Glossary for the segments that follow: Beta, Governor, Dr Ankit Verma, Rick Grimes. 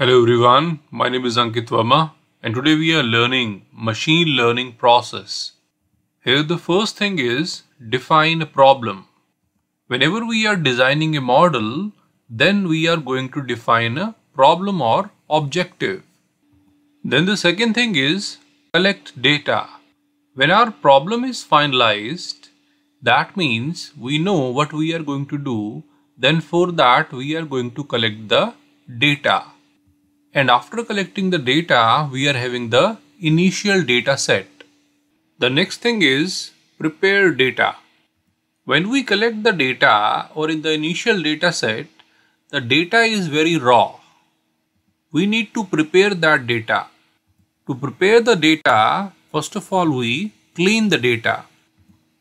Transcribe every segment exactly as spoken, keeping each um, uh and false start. Hello everyone, my name is Ankit Verma and today we are learning machine learning process. Here the first thing is define a problem. Whenever we are designing a model, then we are going to define a problem or objective. Then the second thing is collect data. When our problem is finalized, that means we know what we are going to do, then for that we are going to collect the data. And after collecting the data, we are having the initial data set. The next thing is prepare data. When we collect the data or in the initial data set, the data is very raw. We need to prepare that data. To prepare the data, first of all, we clean the data.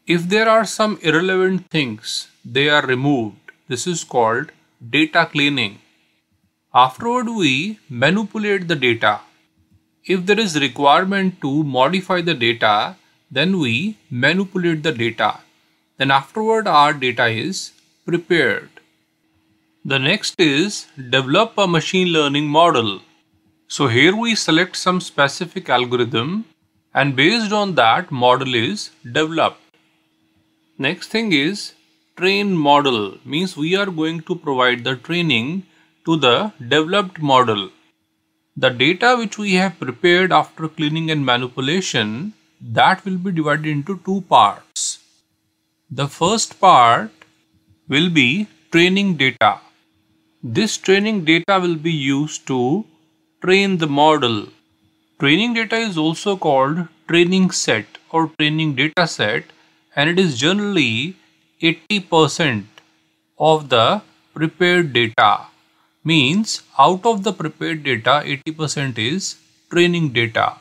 If there are some irrelevant things, they are removed. This is called data cleaning. Afterward, we manipulate the data. If there is requirement to modify the data, then we manipulate the data. Then afterward, our data is prepared. The next is develop a machine learning model. So here we select some specific algorithm and based on that, model is developed. Next thing is train model, means we are going to provide the training to the developed model. The data which we have prepared after cleaning and manipulation, that will be divided into two parts. The first part will be training data. This training data will be used to train the model. Training data is also called training set or training data set, and it is generally eighty percent of the prepared data. Means out of the prepared data, eighty percent is training data.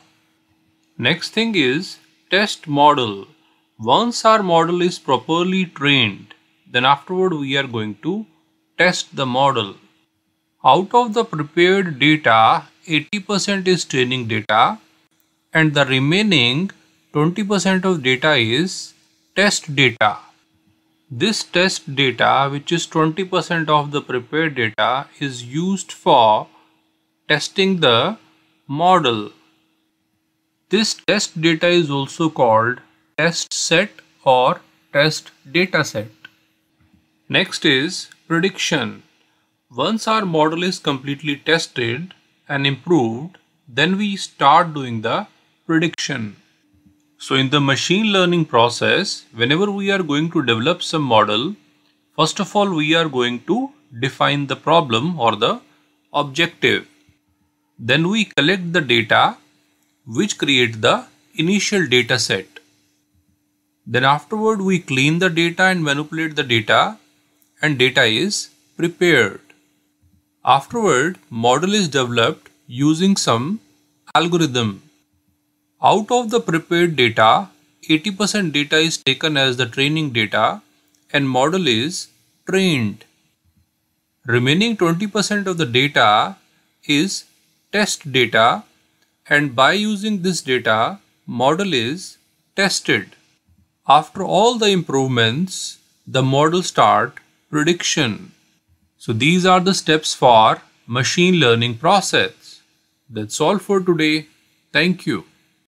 Next thing is test model. Once our model is properly trained, then afterward we are going to test the model. Out of the prepared data, eighty percent is training data and the remaining twenty percent of data is test data. This test data, which is twenty percent of the prepared data, is used for testing the model. This test data is also called test set or test data set. Next is prediction. Once our model is completely tested and improved, then we start doing the prediction. So in the machine learning process, whenever we are going to develop some model, first of all we are going to define the problem or the objective. Then we collect the data which create the initial data set. Then afterward we clean the data and manipulate the data and data is prepared. Afterward, model is developed using some algorithm. Out of the prepared data, eighty percent data is taken as the training data and model is trained. Remaining twenty percent of the data is test data and by using this data, model is tested. After all the improvements, the model starts prediction. So these are the steps for machine learning process. That's all for today. Thank you.